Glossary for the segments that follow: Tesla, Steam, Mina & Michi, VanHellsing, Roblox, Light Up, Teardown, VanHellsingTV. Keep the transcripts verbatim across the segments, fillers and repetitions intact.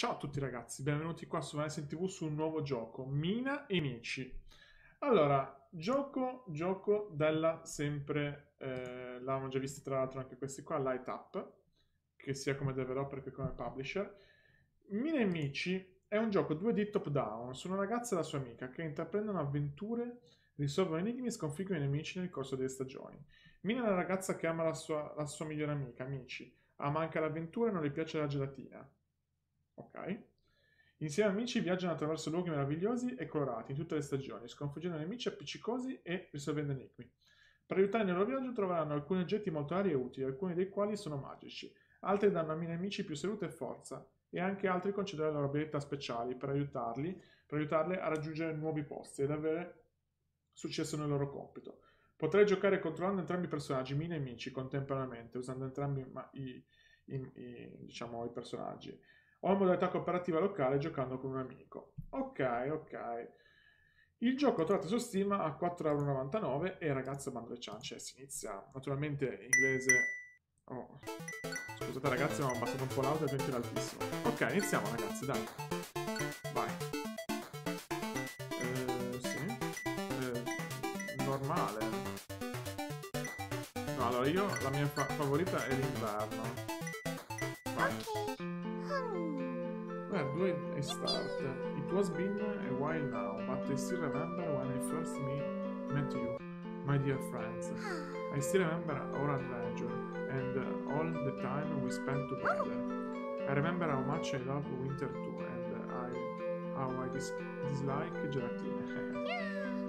Ciao a tutti ragazzi, benvenuti qua su VanHellsing ti vu su un nuovo gioco, Mina e Michi. Allora, gioco, gioco della sempre, eh, l'avevamo già visto tra l'altro anche questi qua, Light Up, che sia come developer che come publisher. Mina e Michi è un gioco due D top down, su una ragazza e la sua amica che intraprendono avventure, risolvono enigmi e sconfiggono i nemici nel corso delle stagioni. Mina è una ragazza che ama la sua, la sua migliore amica, Michi, ama anche l'avventura e non le piace la gelatina. Ok. Insieme a Michi viaggiano attraverso luoghi meravigliosi e colorati in tutte le stagioni, sconfiggendo nemici appiccicosi e risolvendo enigmi. Per aiutare nel loro viaggio troveranno alcuni oggetti molto rari e utili, alcuni dei quali sono magici, altri danno a Mina e Michi più salute e forza, e anche altri concederanno loro abilità speciali per aiutarli, per aiutarle a raggiungere nuovi posti ed avere successo nel loro compito. Potrai giocare controllando entrambi i personaggi, Mina e Michi, contemporaneamente, usando entrambi i, i, i, diciamo, i personaggi. O in modalità cooperativa locale giocando con un amico. Ok, ok. Il gioco trovate su Steam a quattro euro e novantanove e ragazzi, bando le ciance, si inizia. Naturalmente in inglese... Oh. Scusate ragazzi, ma ho abbassato un po' l'audio e diventa altissimo. Ok, iniziamo ragazzi, dai. Vai. Eh, sì. Eh, normale. No, allora io, la mia fa favorita è l'inverno. Vai. Ok. Beh, due e start. It was been a while now, but I still remember when I first me met you, my dear friends. I still remember our adventure and uh, all the time we spent together. I remember how much I loved winter too, and uh, I, how I dis dislike gelatina.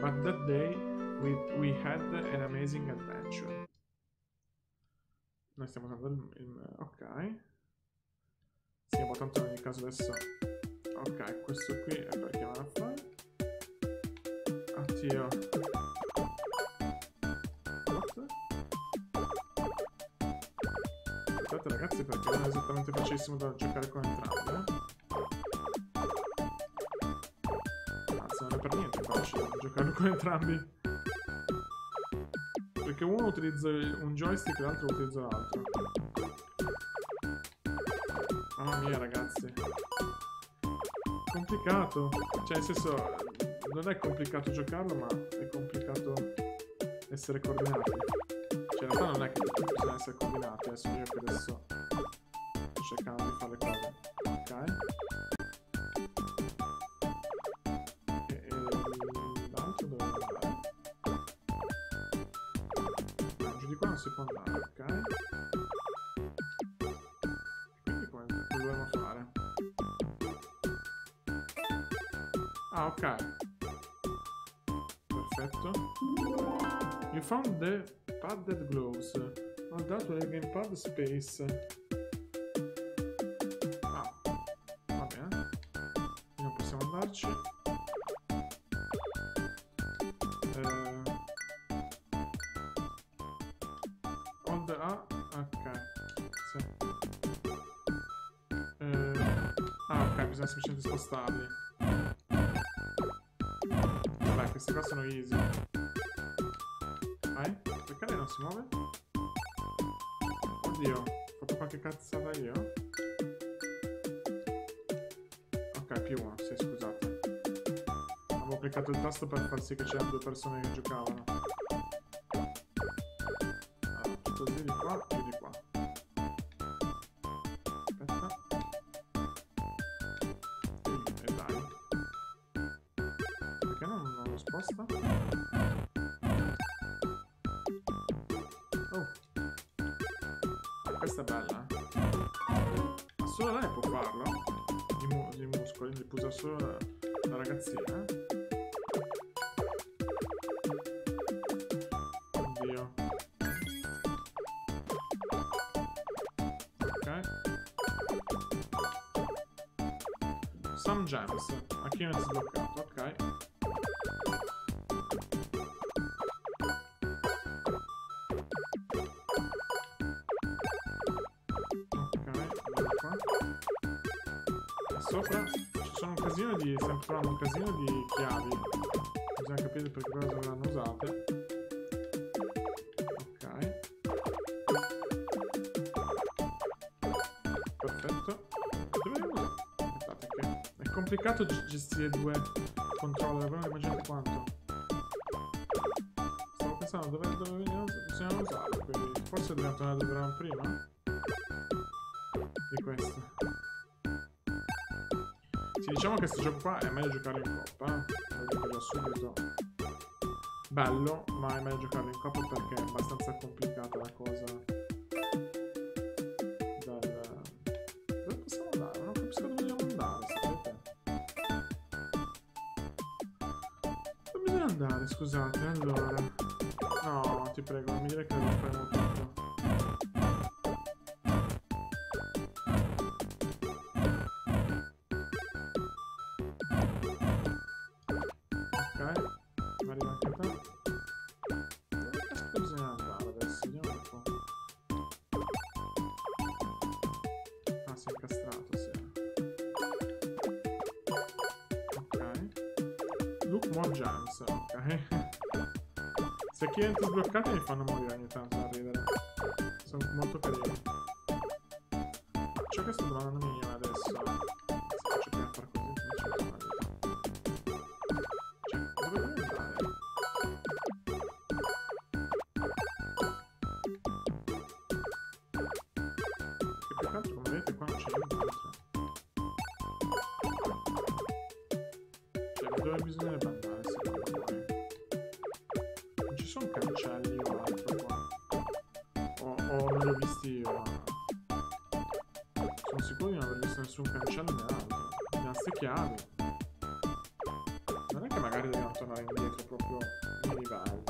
But that day we, we had an amazing adventure. Noi stiamo andando il, il... ok. Sì, ma tanto in ogni caso adesso... Ok, questo qui è per chiamare a fare. Addio. Aspettate ragazzi perché non è esattamente facilissimo da giocare con entrambi, eh? Anzi, non è per niente facile giocare con entrambi. Perché uno utilizza un joystick e l'altro utilizza l'altro. Mamma mia ragazzi, complicato, cioè nel senso non è complicato giocarlo ma è complicato essere coordinati, cioè in realtà non è che bisogna essere coordinati, adesso io che adesso sto cercando di fare le cose, ok? E, e l'altro dove andare? No, giù di qua non si può andare, ok? Ah, ok. Perfetto. You found the padded gloves. All that with a gamepad space. Ah, va bene. Non possiamo andarci. Eh... All the... Ah, ok. Sì. Eh... Ah, ok, bisogna semplicemente spostarli. Questi qua sono easy. Vai, perché lei non si muove? Oddio, ho fatto qualche cazzata io? Ok, più uno, sì, scusate. Avevo applicato il tasto per far sì che c'erano due persone che giocavano. Allora, tutto giù di qua, giù di qua. Oh, questa è bella. Ma solo lei può farlo? Di, mu di muscoli, li può usare solo la, la ragazzina. Oddio. Ok. Some gems. A chi non è sbloccato, ok. Sopra ci sono un casino di... sembrano un casino di chiavi. Bisogna capire per che cosa verranno usate. Ok. Perfetto. Dove le uso? complicato gestire due controller, però immaginate quanto. Stavo pensando dove, dove possiamo usare, quindi forse dobbiamo tornare prima di questo. Sì, diciamo che questo gioco qua è meglio giocare in coppa, eh? Lo dico già subito. Bello, ma è meglio giocarlo in coppa perché è abbastanza complicata la cosa. Dal... dove possiamo andare? Non capisco dove dobbiamo andare, sapete? Dove bisogna andare, scusate, allora. No, ti prego, non mi dire che devo fare molto. Se chi entra sbloccati mi fanno morire ogni tanto da ridere. Sono molto carini. Ciò che sto domandando io adesso. Se faccio prima far così, non c'è mai. Cioè, dove devo andare? Che più che altro, come vedete, qua non c'è nient'altro. Cioè, dove bisognerebbe andare, secondo voi? Ci sono cancelli o altro qua? O, o non li ho visti io? Sono sicuro di non aver visto nessun cancello né altro. Abbiamo ste chiavi. Non è che magari dobbiamo tornare indietro proprio nei livelli.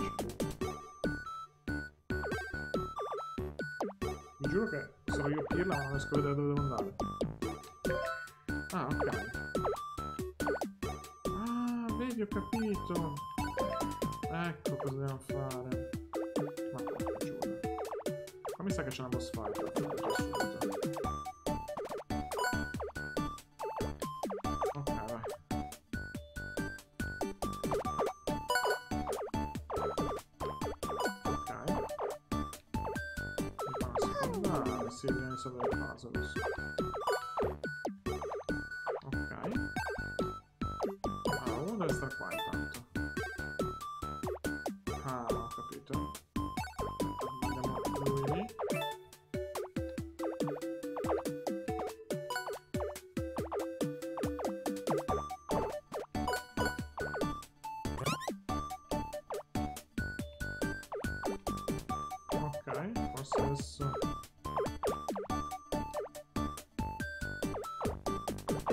Vi giuro che sono io a pirla ma non riesco a vedere dove devo andare. Ah, ok. Ah, vedi, ho capito. Ecco cosa dobbiamo fare. Ma qua, giù. Ma mi sa che c'è una boss fight. Ok, vai. Ok. Ah, sì, bisogna risolvere il puzzle. Ok. Ah, uno deve stare qua intanto.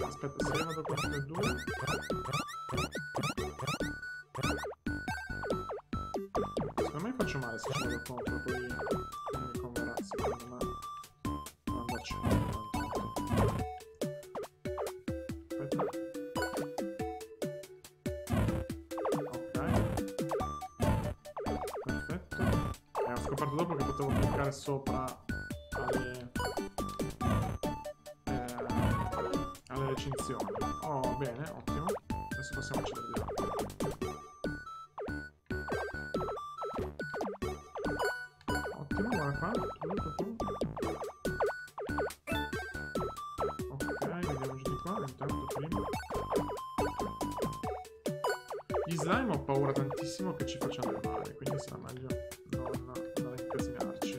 Aspetta, se vado con le due. Secondo me faccio male se ci vado contro, poi non mi converrà, secondo me. Non andarci contro. Aspetta. Ok. Perfetto. E ho scoperto dopo che potevo cliccare sopra alle... recinzione. Oh, bene, ottimo. Adesso possiamo accedere di là. Ottimo, guarda qua. Ok, vediamo giù di qua. Intanto prima. Gli slime ho paura tantissimo che ci facciano male, quindi sarà meglio non, non incasinarci.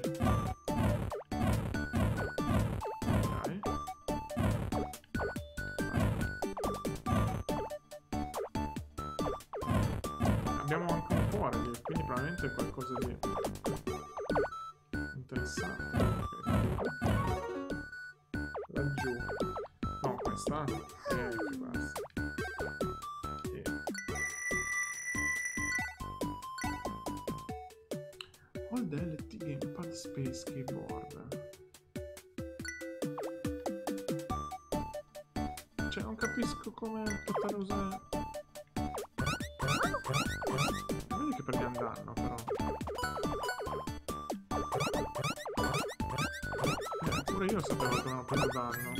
Abbiamo anche un cuore lì, quindi probabilmente è qualcosa di interessante. Laggiù. No, questa. E anche questa. E... Hold L T Gamepad Space Keyboard. Cioè, non capisco come poter usare... Vedi che prendiamo danno però. Eh, pure io sapevo che non ho preso danno.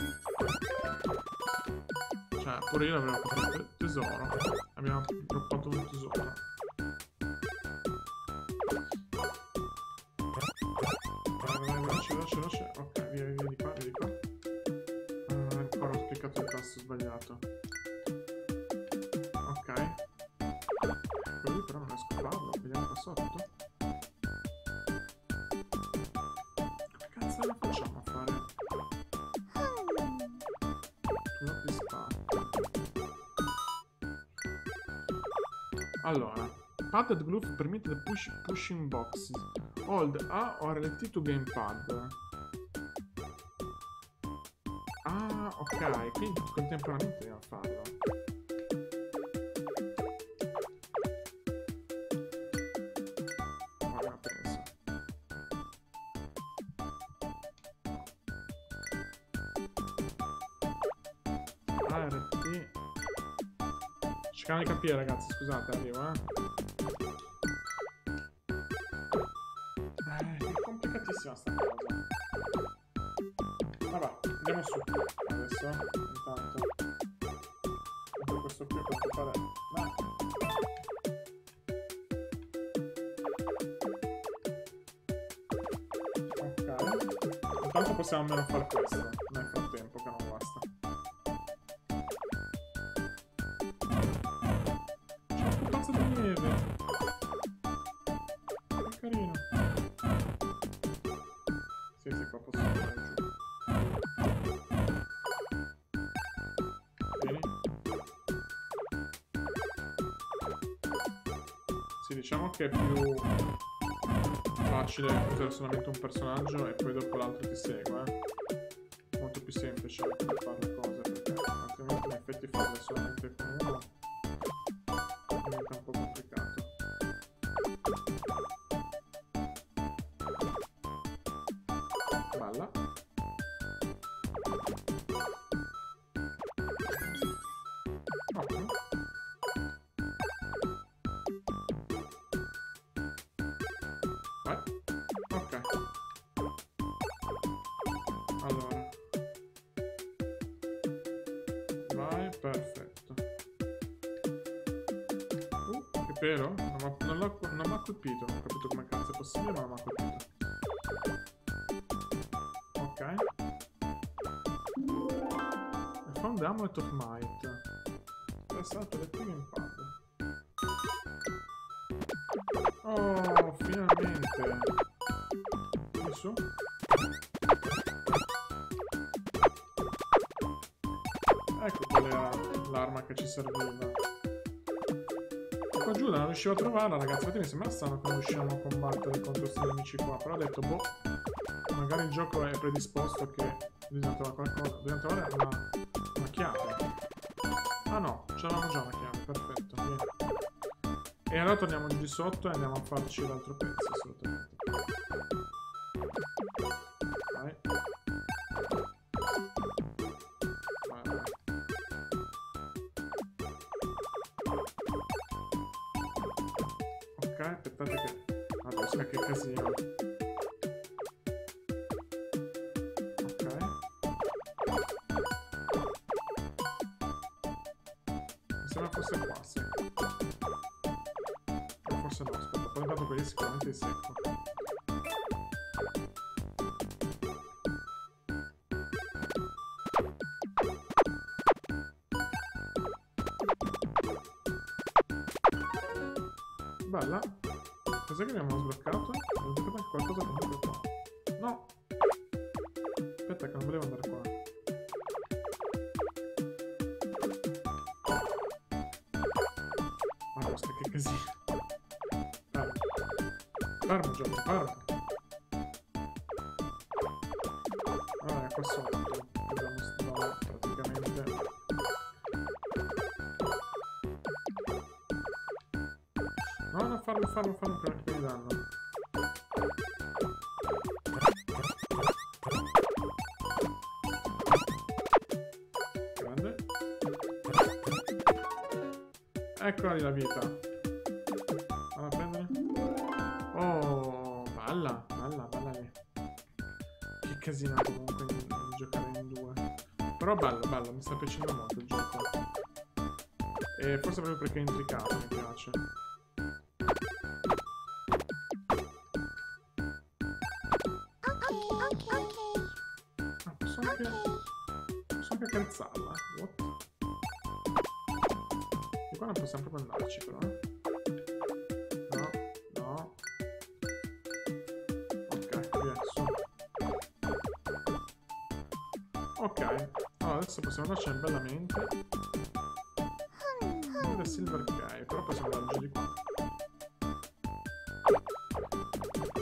Cioè, pure io l'avevo preso tesoro. Abbiamo droppato un tesoro. Vai, vai, veloce, veloce, veloce. Ok, via, via di qua, via di qua. Ah, ancora ho cliccato il tasto sbagliato. Allora, padded glove permette di push, pushing box. Hold A o R L T to gamepad. Ah, ok, quindi contemporaneamente devo farlo. Guarda, penso. R T. Cercando di capire, ragazzi, scusate, arrivo, eh. Sta cosa. Vabbè, andiamo su adesso. Intanto tutto questo qui posso fare. Ma ok, intanto possiamo almeno fare questo nel frattempo, che non basta. C'è un pazzo di neve, che carino. Diciamo che è più facile usare solamente un personaggio e poi dopo l'altro ti segue, eh? Molto più semplice per fare le cose, perché altrimenti in effetti farle solamente con uno diventa un po' complicato. Balla. Ok. Allora, vai, perfetto. Uh, è vero? Non mi ha colpito. Non ho capito come cazzo è possibile, ma non mi ha colpito. Ok. I found the Amulet of Might. È stato le prime in pad. Oh, finalmente. E su? Ecco qual era l'arma che ci serviva. Qua giù non riuscivo a trovarla, ragazzi. Infatti mi sembra strano che non riusciamo a combattere contro questi nemici qua. Però ho detto, boh, magari il gioco è predisposto che bisogna trovare qualcosa. Bisogna trovare una, una chiave. Ah no, ce l'avevamo già una chiave, perfetto. Vieni. E allora torniamo di sotto e andiamo a farci l'altro pezzo, assolutamente. Vai. Aspettate che... Ah, bosca, che casino. Ok. Mi sembra fosse qua, sì. O forse no, aspetta. Poi intanto quelli sicuramente è secco. Bella. Cos'è che abbiamo sbloccato? Abbiamo sbloccato qualcosa comunque qua. No! Aspetta, che non volevo andare qua. Ma basta, che casino. Fermo. Fermo, gioco, fermo. Allora, qua sotto. Dobbiamo stare praticamente... Farlo, farlo, farlo prima che mi danno. Grande. Eccola lì la vita. Vado a prendere. Oh, balla, balla, balla lì. Che casino comunque di giocare in due. Però bello, bello, mi sta piacendo molto il gioco. E forse proprio perché è intricato, mi piace. Carezzarla. What? E qua non possiamo proprio andarci, però. No, no. Ok, qui è su. Ok, allora adesso possiamo andarci bellamente. Ed è Silver Guy, però possiamo andare di qua.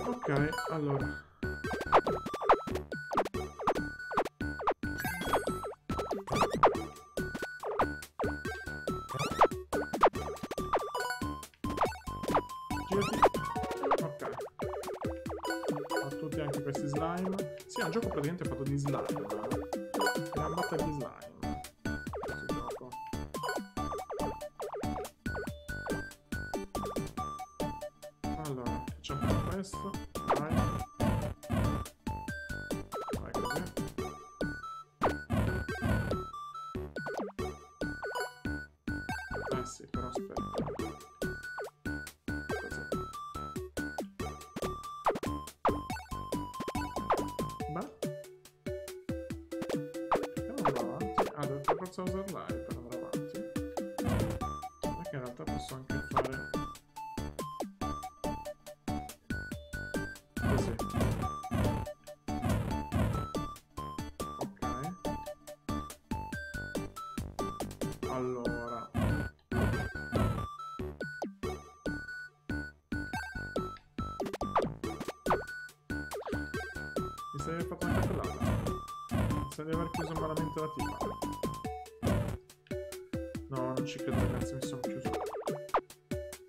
Ok, allora. Girati. Ok. Ho tutti anche questi slime. Sì, è un gioco praticamente fatto di slime. È una battaglia di slime. Questo, vai. Vai così. Eh sì, però aspetta. Così. Ma? Andiamo avanti. Ah, devo per forza usare live per andare avanti. Perché in realtà posso anche fare... Allora, mi sembra aver fatto una cappellata. Mi sembra di aver chiuso malamente la tipa. No, non ci credo, ragazzi, mi sono chiuso.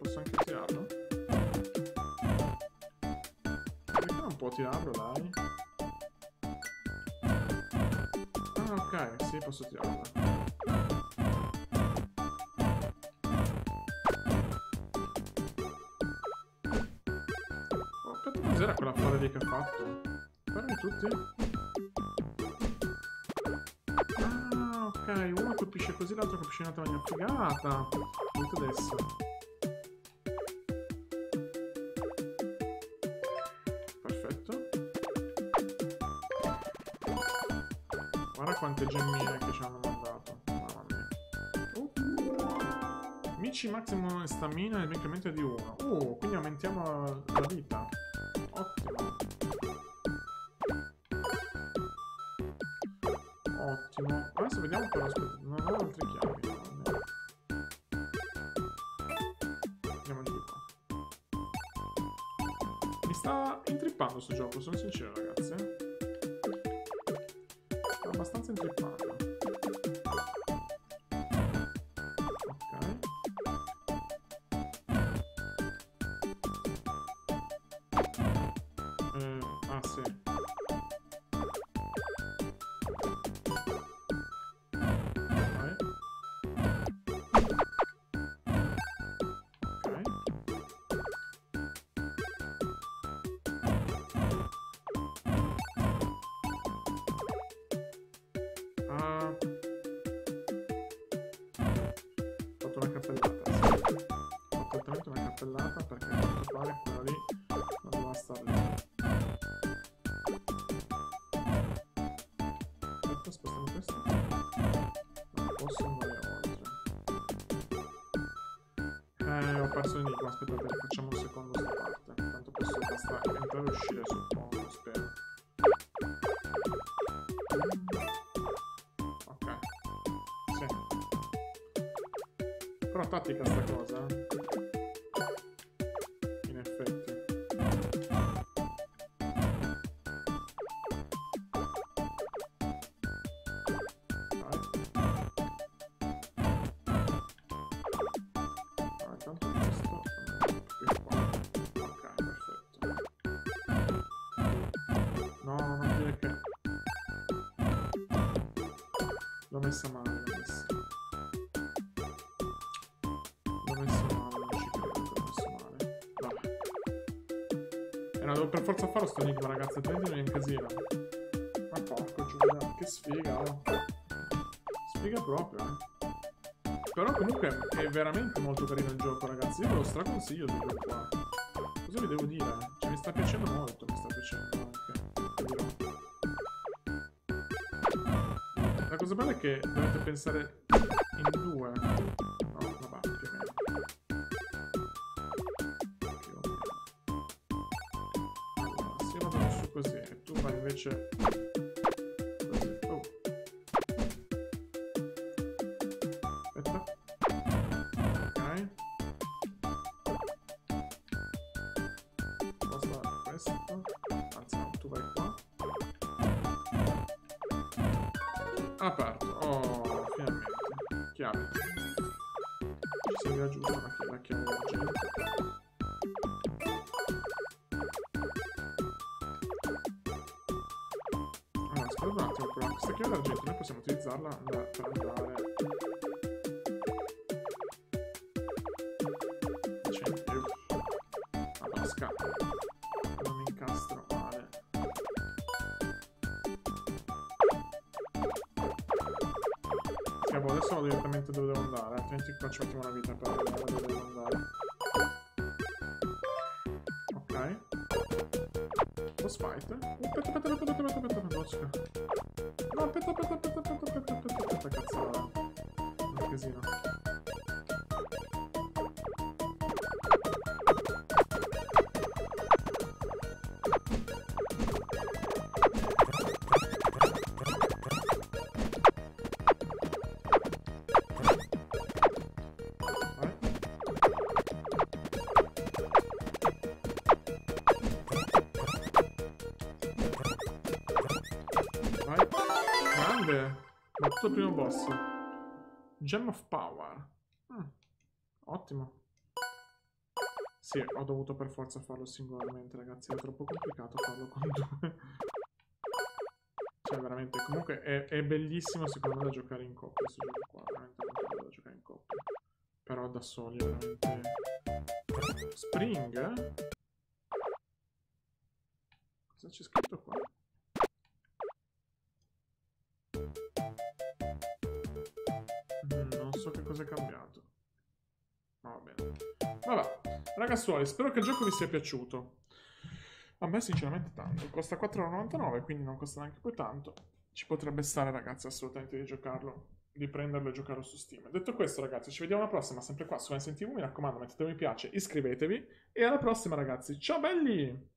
Posso anche tirarlo? Perché non può tirarlo, dai? Ah, ok, sì, posso tirarlo. Cos'era quella folla lì che ha fatto? Fermi tutti? Ah, ok, uno colpisce così, l'altro colpisce in una figata. Tutto adesso. Perfetto. Guarda quante gemmine che ci hanno mandato. Mamma mia. Uh. Michi maximum stamina e meccanicamente di uno. Uh, quindi aumentiamo la vita. Ottimo. Ottimo. Adesso vediamo però, aspetta, non ho altre chiavi. No? Andiamo di qua. Mi sta intrippando sto gioco, sono sincero, ragazzi. Sta abbastanza intrippando. Una cappellata, sì. Ho totalmente una cappellata perché a quanto pare quella lì non doveva star lì. Aspetta, spostiamo questo. Non posso andare oltre. Eh, ho perso l'enigma, aspettate, facciamo un secondo sta parte. Tanto posso basta entrare e uscire sul fondo, spero. Ok. Sì. Però tattica sta cosa, in effetti. Allora, tanto questo più qua. Ok, perfetto. No, non dire che... L'ho messa male, l'ho messa. Devo per forza fare sto enigma, ragazzi, prendimi in casino. Ma porco giuda, che sfiga, oh. Sfiga proprio, eh. Però comunque è veramente molto carino il gioco, ragazzi. Io ve lo straconsiglio di gioco qua. Cosa vi devo dire? Cioè, mi sta piacendo molto, mi sta piacendo anche. La cosa bella è che dovete pensare in due. No, vabbè, più o meno. Così, e tu vai invece così. Oh. Aspetta. aperto. Oh, finalmente. Chiave. Ci si raggiunge la, la chiave oggi. Allora, aspetta un attimo però. Questa chiave d'argento noi possiamo utilizzarla da, per andare... La basca. Non mi incastro male. Cavolo, adesso vado direttamente dove devo andare, altrimenti qua ci mettiamo una vita per andare dove devo andare. Ok. Boss fight. Aspetta, aspetta, aspetta, aspetta, aspetta, una bosca. No, aspetta, aspetta, aspetta, aspetta, aspetta, aspetta, aspetta, cazzo. Un casino. Il primo boss, Gem of Power. Mm, ottimo. Sì, ho dovuto per forza farlo singolarmente, ragazzi. È troppo complicato farlo con due. Cioè, veramente. Comunque è, è bellissimo, secondo me, da giocare in coppia. Questo gioco qua, veramente è molto bello da giocare in coppia. Però da soli, veramente. Spring? Cosa c'è scritto qua? Che cosa è cambiato, ma va bene. Vabbè, ragazzuoli, spero che il gioco vi sia piaciuto. A me sinceramente tanto. Costa quattro e novantanove, quindi non costa neanche poi tanto. Ci potrebbe stare, ragazzi, assolutamente di giocarlo, di prenderlo e giocarlo su Steam. Detto questo, ragazzi, ci vediamo alla prossima, sempre qua su VanHellsing T V. Mi raccomando, mettete un mi piace, iscrivetevi e alla prossima, ragazzi. Ciao belli.